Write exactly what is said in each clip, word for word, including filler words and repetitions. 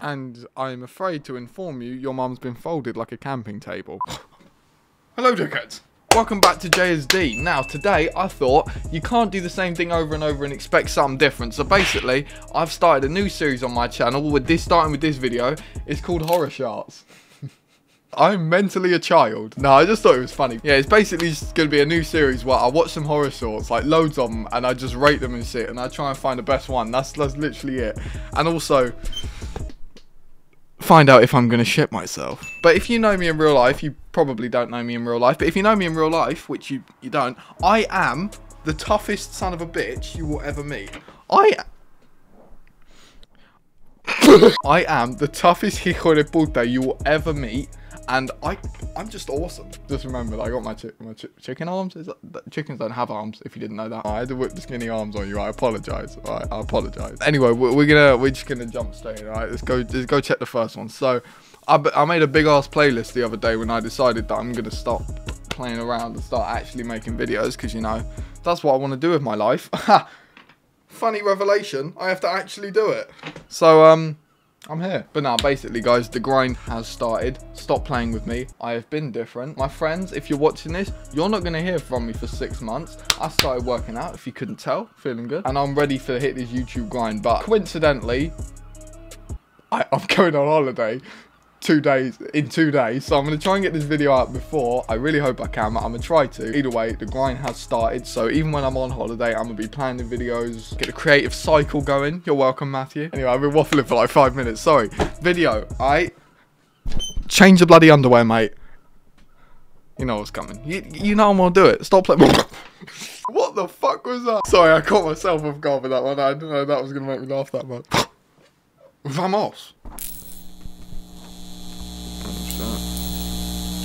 And I'm afraid to inform you, your mum's been folded like a camping table. Hello, dickheads. Welcome back to J S D. Now, today I thought you can't do the same thing over and over and expect something different. So basically, I've started a new series on my channel with this, starting with this video. It's called Horror Sharts. I'm mentally a child. No, I just thought it was funny. Yeah, it's basically just going to be a new series where I watch some horror shorts, like loads of them, and I just rate them and shit, and I try and find the best one. That's, that's literally it. And also, find out if I'm going to shit myself. But if you know me in real life, you probably don't know me in real life, but if you know me in real life, which you, you don't, I am the toughest son of a bitch you will ever meet. I... I am the toughest hijo de puta you will ever meet. And I, I'm just awesome. Just remember, I got my, chi my chi chicken arms. Is that, that, chickens don't have arms. If you didn't know that, I had to whip the skinny arms on you. I apologize. All right, I apologize. Anyway, we're, we're gonna, we're just gonna jump straight. All right, let's go. Let's go check the first one. So, I, I made a big ass playlist the other day when I decided that I'm gonna stop playing around and start actually making videos, because you know that's what I want to do with my life. Funny revelation. I have to actually do it. So, um. I'm here. But now, basically, guys, the grind has started. Stop playing with me. I have been different. My friends, if you're watching this, you're not going to hear from me for six months. I started working out, if you couldn't tell. Feeling good. And I'm ready to hit this YouTube grind. But coincidentally, I, I'm going on holiday two days in two days. So I'm going to try and get this video out before. I really hope I can. I'm going to try to. Either way, the grind has started. So even when I'm on holiday, I'm going to be planning the videos. Get a creative cycle going. You're welcome, Matthew. Anyway, I've been waffling for like five minutes. Sorry. Video. I change the bloody underwear, mate. You know what's coming. You, you know I'm going to do it. Stop playing. What the fuck was that? Sorry, I caught myself off guard with that one. I didn't know that was going to make me laugh that much. Vamos.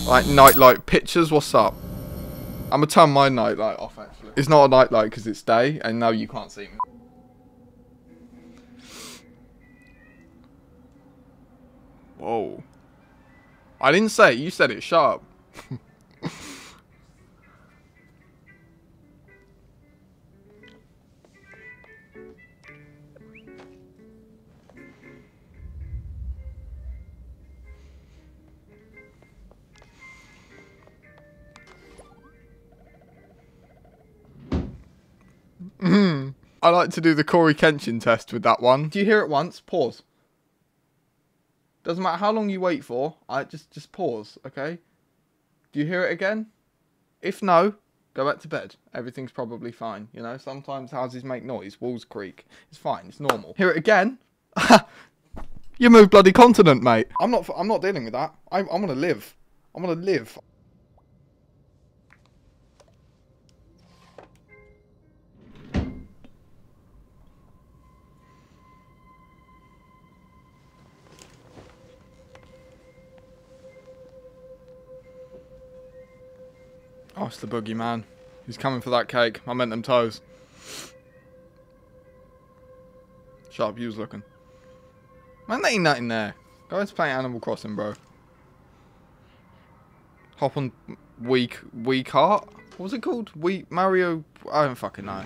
Like nightlight pictures, what's up? I'm gonna turn my nightlight off actually. It's not a nightlight because it's day, and no, you can't see me. Whoa. I didn't say it, you said it, shut up. Mm. I like to do the Corey Kenshin test with that one. Do you hear it once? Pause. Doesn't matter how long you wait for. I just just pause, okay? Do you hear it again? If no, go back to bed. Everything's probably fine. You know, sometimes houses make noise, walls creak. It's fine. It's normal. Hear it again? You moved bloody continent, mate. I'm not. I'm not dealing with that. I'm. I'm gonna live. I'm gonna live. Oh, it's the boogeyman. He's coming for that cake. I meant them toes. Shut up, you was looking. Man, there ain't nothing there. Go ahead and play Animal Crossing, bro. Hop on weak, weak heart? What was it called? Weak Mario? I don't fucking know.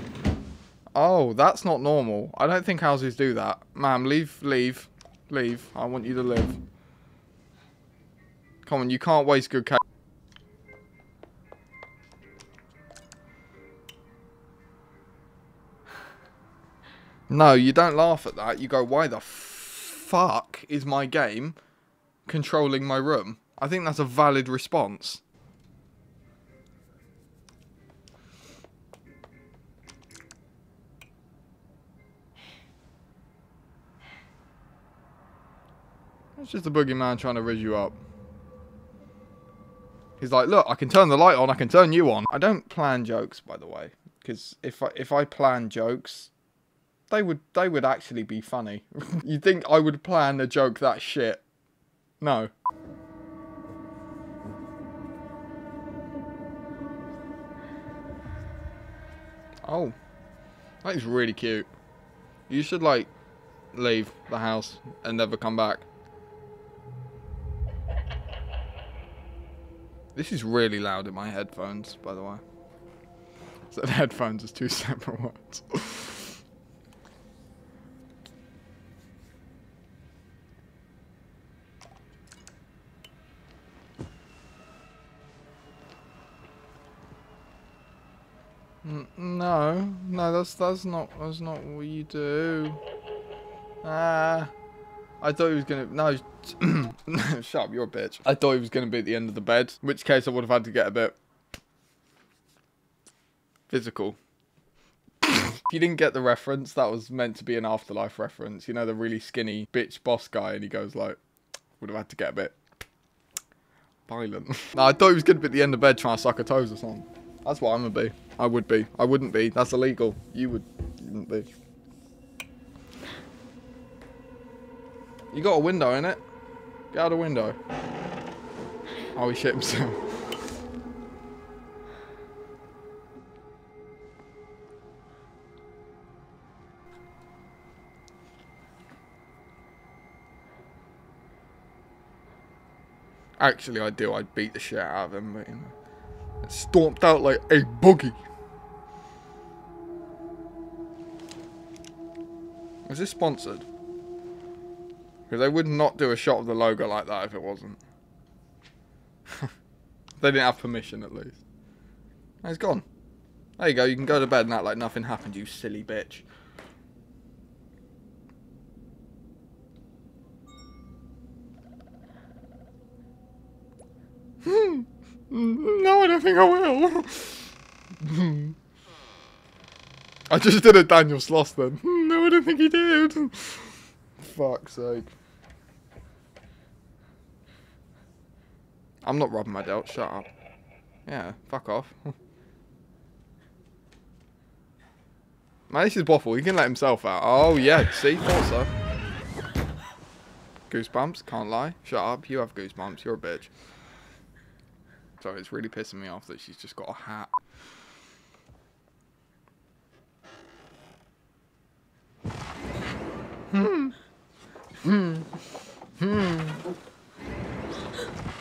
Oh, that's not normal. I don't think houses do that. Ma'am, leave, leave, leave. I want you to live. Come on, you can't waste good cake. No, you don't laugh at that. You go, why the fuck is my game controlling my room? I think that's a valid response. It's just a boogeyman trying to rig you up. He's like, look, I can turn the light on, I can turn you on. I don't plan jokes, by the way, because if I, if I plan jokes... They would, they would actually be funny. You'd think I would plan a joke that shit. No. Oh. That is really cute. You should, like, leave the house and never come back. This is really loud in my headphones, by the way. So the headphones is two separate ones. No, no, that's that's not that's not what you do. Ah, uh, I thought he was gonna no. Shut up, you're a bitch. I thought he was gonna be at the end of the bed, in which case I would have had to get a bit physical. If you didn't get the reference, that was meant to be an Afterlife reference. You know, the really skinny bitch boss guy, and he goes like, would have had to get a bit violent. No, I thought he was gonna be at the end of bed trying to suck her toes or something. That's what I'm gonna be. I would be. I wouldn't be. That's illegal. You would. You wouldn't be. You got a window in it. Get out a window. Oh, he shit himself. Actually, I do. I'd beat the shit out of him, but you know. Stomped out like a boogie. Is this sponsored? Because they would not do a shot of the logo like that if it wasn't. They didn't have permission, at least. And it's gone. There you go. You can go to bed and act like nothing happened, you silly bitch. Hmm. No, I don't think I will. I just did a Daniel Sloss then. No, I don't think he did. Fuck's sake. I'm not rubbing my delt, shut up. Yeah, fuck off. Man, this is Waffle, he can let himself out. Oh yeah, see, thought so. Goosebumps, can't lie. Shut up, you have goosebumps, you're a bitch. So it's really pissing me off that she's just got a hat. Hmm. Hmm. Hmm.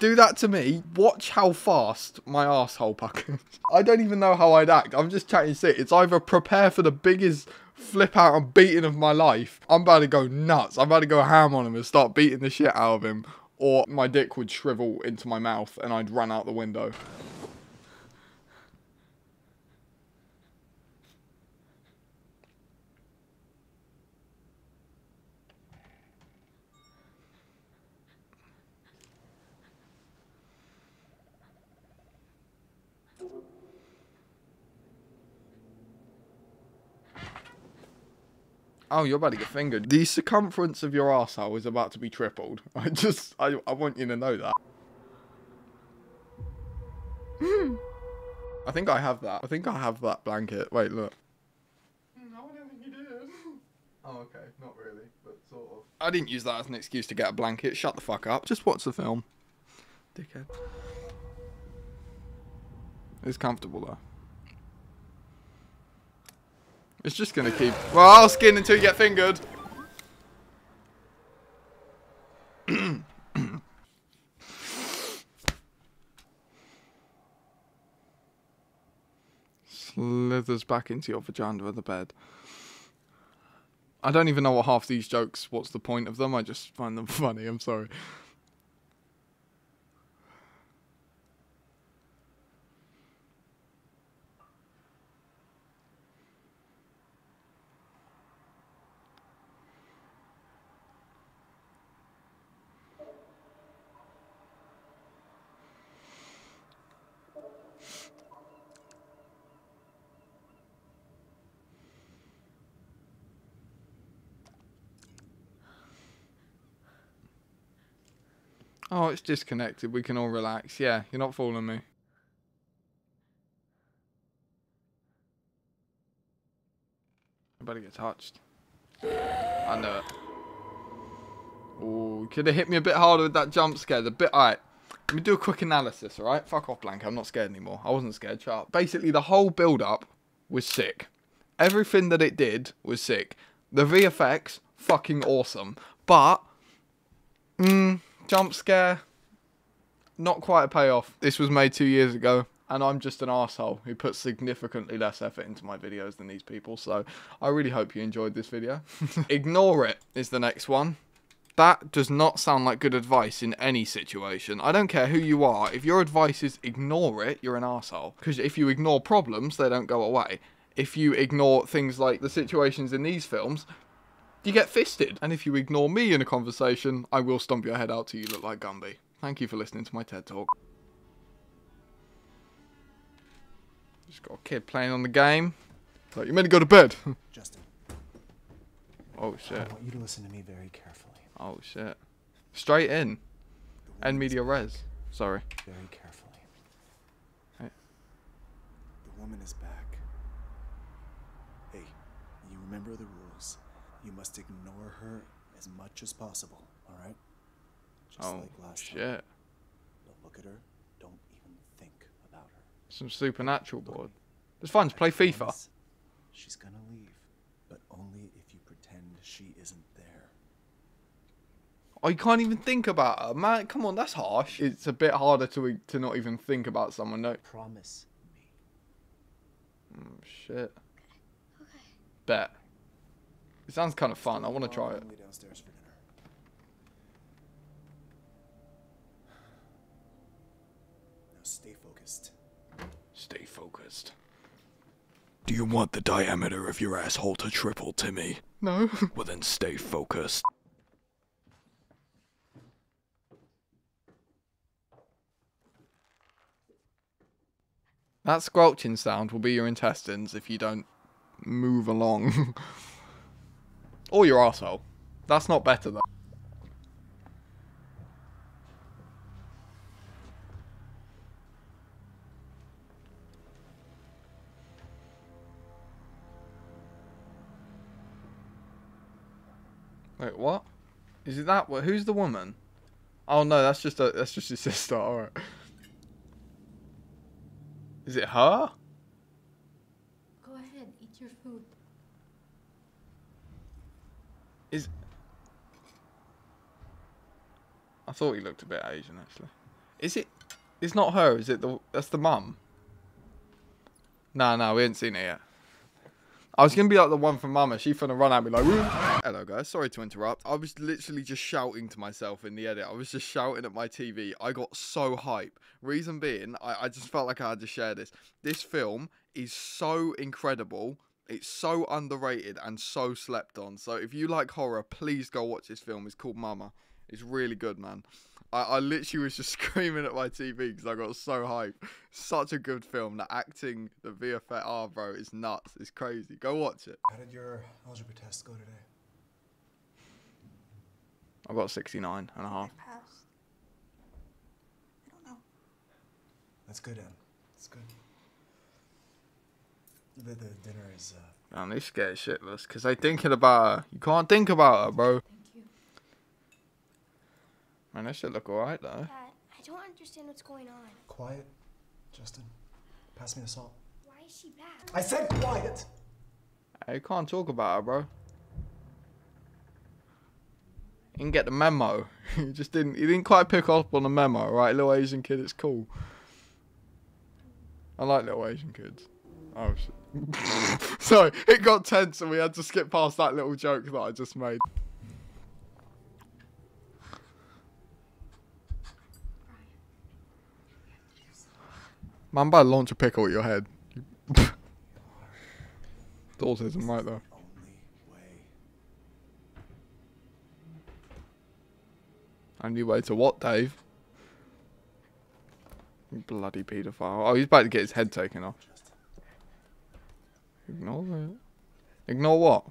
Do that to me. Watch how fast my arsehole puckers. I don't even know how I'd act. I'm just chatting shit. It's either prepare for the biggest flip out and beating of my life. I'm about to go nuts. I'm about to go ham on him and start beating the shit out of him. Or my dick would shrivel into my mouth and I'd run out the window. Oh, you're about to get fingered. The circumference of your arsehole is about to be tripled. I just, I, I want you to know that. Mm. I think I have that. I think I have that blanket. Wait, look. No, I don't think you did. Oh, okay. Not really, but sort of. I didn't use that as an excuse to get a blanket. Shut the fuck up. Just watch the film. Dickhead. It's comfortable, though. It's just gonna keep. Well, I'll skin until you get fingered. Slithers back into your vagina of the bed. I don't even know what half these jokes. What's the point of them? I just find them funny. I'm sorry. Oh, it's disconnected. We can all relax. Yeah, you're not fooling me. I better get touched. I know it. Ooh, could have hit me a bit harder with that jump scare. The bit. Alright, let me do a quick analysis, alright? Fuck off, Blank. I'm not scared anymore. I wasn't scared. Shut up. Basically, the whole build-up was sick. Everything that it did was sick. The V F X, fucking awesome. But, mmm... jump scare, not quite a payoff. This was made two years ago, and I'm just an arsehole who puts significantly less effort into my videos than these people, so I really hope you enjoyed this video. Ignore it is the next one. That does not sound like good advice in any situation. I don't care who you are. If your advice is ignore it, you're an arsehole. Because if you ignore problems, they don't go away. If you ignore things like the situations in these films, you get fisted. And if you ignore me in a conversation, I will stomp your head out till you look like Gumby. Thank you for listening to my TED Talk. Just got a kid playing on the game. So you're meant to go to bed. Justin. Oh shit. I want you to listen to me very carefully. Oh shit. Straight in. End media res. Sorry. Very carefully. Hey. The woman is back. Hey, you remember the rules. You must ignore her as much as possible, alright? Just oh, like last shit. Time. Don't look at her. Don't even think about her. Some supernatural board. It's fun to play FIFA. She's gonna leave, but only if you pretend she isn't there. Oh, you can't even think about her, man. Come on, that's harsh. It's a bit harder to to not even think about someone, no? Promise me. Oh, shit. Okay. Okay. Bet. It sounds kind of fun. I want to try it. Now stay focused. Stay focused. Do you want the diameter of your asshole to triple, Timmy? No. Well then stay focused. That squelching sound will be your intestines if you don't move along. Or your asshole. That's not better though. Wait, what? Is it that? Who's the woman? Oh no, that's just a that's just his sister. All right. Is it her? Go ahead, eat your food. Is I thought he looked a bit Asian actually. Is it? It's not her, is it? The that's the mum. No, no, we haven't seen it yet. I was going to be like the one from Mama. She finna run at me like, woo. Hello, guys. Sorry to interrupt. I was literally just shouting to myself in the edit. I was just shouting at my T V. I got so hype. Reason being, I, I just felt like I had to share this. This film is so incredible. It's so underrated and so slept on. So if you like horror, please go watch this film. It's called Mama. It's really good, man. I, I literally was just screaming at my T V because I got so hyped. Such a good film. The acting, the V F X, oh, bro, it's nuts. It's crazy. Go watch it. How did your algebra test go today? I got sixty-nine and a half. I passed. I don't know. That's good, Em. That's good. The, the dinner is... Uh... Man, they're scared shitless because they're thinking about her. You can't think about her, bro. Man, that should look alright though. Dad, I don't understand what's going on. Quiet, Justin. Pass me the salt. Why is she back? I said quiet! I can't talk about her, bro. You didn't get the memo. You just didn't you didn't quite pick up on the memo, right? Little Asian kid, it's cool. I like little Asian kids. Oh shit. Sorry, it got tense and we had to skip past that little joke that I just made. Man, I'm about to launch a pickle at your head. It's autism right there. Only way to what, Dave? You bloody paedophile. Oh, he's about to get his head taken off. Ignore it. Ignore what?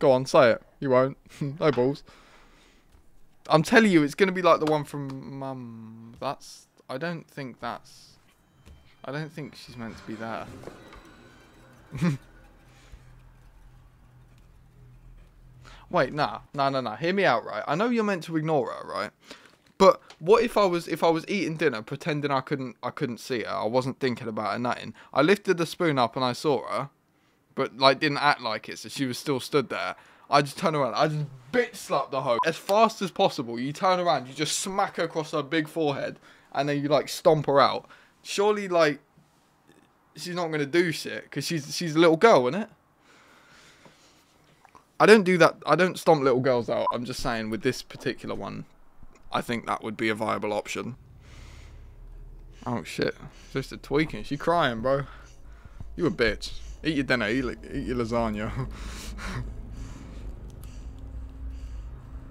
Go on, say it. You won't. No balls. I'm telling you, it's going to be like the one from Mum. That's... I don't think that's... I don't think she's meant to be there. Wait, nah, nah, nah, nah. Hear me out, right? I know you're meant to ignore her, right? But what if I was if I was eating dinner, pretending I couldn't I couldn't see her, I wasn't thinking about her nothing. I lifted the spoon up and I saw her, but like didn't act like it, so she was still stood there. I just turn around, I just bitch slap the hoe as fast as possible. You turn around, you just smack her across her big forehead, and then you like stomp her out. Surely, like, she's not gonna do shit because she's she's a little girl, isn't it? I I don't do that. I don't stomp little girls out. I'm just saying with this particular one, I think that would be a viable option. Oh shit, just a tweaking. She crying, bro. You a bitch. Eat your dinner, eat, eat your lasagna.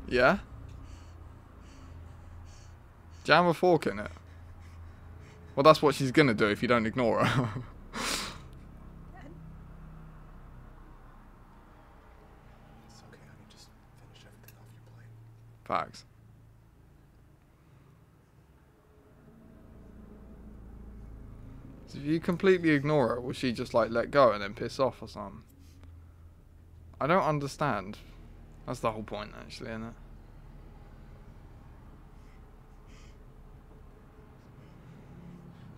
Yeah? Jam a fork in it. Well, that's what she's gonna do if you don't ignore her. Facts. So if you completely ignore her, will she just like let go and then piss off or something? I don't understand. That's the whole point actually, isn't it?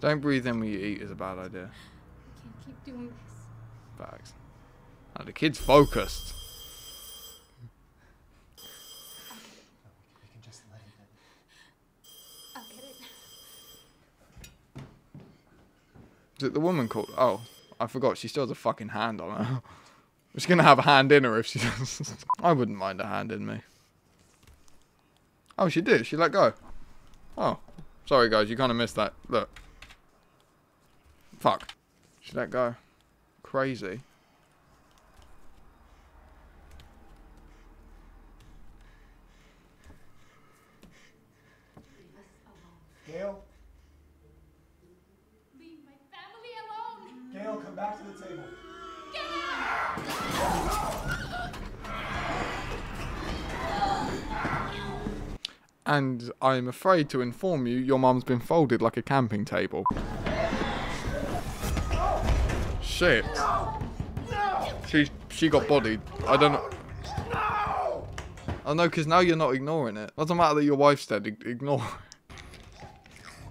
Don't breathe in when you eat is a bad idea. I can't keep doing this. Facts. Now the kid's focused. Is it the woman called? Oh, I forgot. She still has a fucking hand on her. She's going to have a hand in her if she does. I wouldn't mind a hand in me. Oh, she did. She let go. Oh. Sorry, guys. You kind of missed that. Look. Fuck. She let go. Crazy. Gail? Gail, come back to the table. And I'm afraid to inform you, your mum's been folded like a camping table. Oh. Shit. No. No. She she got bodied. No. I don't know. No. I know, because now you're not ignoring it. Doesn't matter that your wife's dead. Ignore.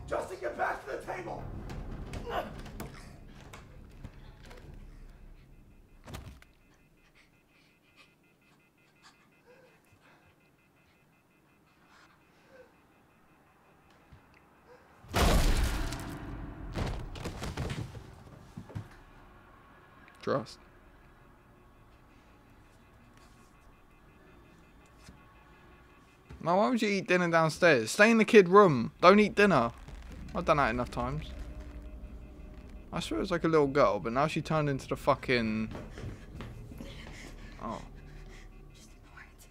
Justin, get back to the table. Trust. Now, why would you eat dinner downstairs? Stay in the kid room. Don't eat dinner. I've done that enough times. I swear it was like a little girl, but now she turned into the fucking... Oh. Just ignore it.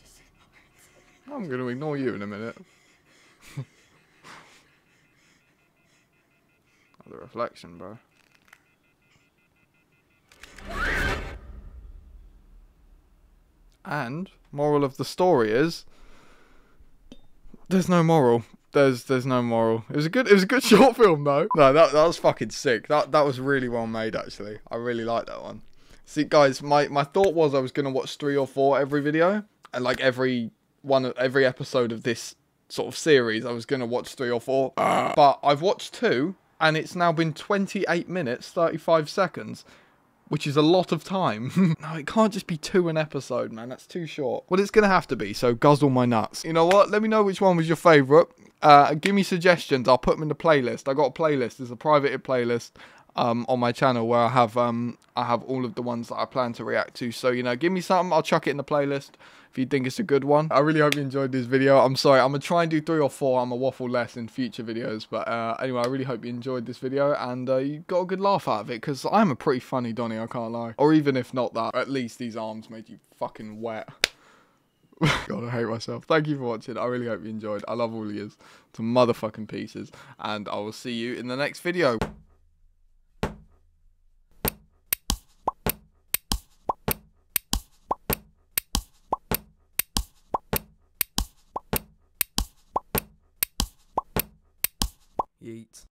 Just ignore it. I'm going to ignore you in a minute. Another reflection, bro. And moral of the story is there's no moral. There's there's no moral. It was a good it was a good short film though. No, that that was fucking sick. That that was really well made actually. I really like that one. See guys, my my thought was I was gonna watch three or four every video, and like every one every episode of this sort of series, I was gonna watch three or four. Uh. But I've watched two, and it's now been twenty-eight minutes thirty-five seconds. Which is a lot of time. No, it can't just be two an episode, man. That's too short. Well, it's going to have to be, so guzzle my nuts. You know what? Let me know which one was your favourite. Uh, give me suggestions. I'll put them in the playlist. I got a playlist. There's a private playlist um, on my channel where I have um, I have all of the ones that I plan to react to. So, you know, give me something. I'll chuck it in the playlist if you think it's a good one. I really hope you enjoyed this video. I'm sorry. I'm going to try and do three or four. I'm going to waffle less in future videos. But uh, anyway, I really hope you enjoyed this video and uh, you got a good laugh out of it. Because I'm a pretty funny Donny, I can't lie. Or even if not that, at least these arms made you fucking wet. God, I hate myself. Thank you for watching. I really hope you enjoyed. I love all of you to motherfucking pieces. And I will see you in the next video. Yeet.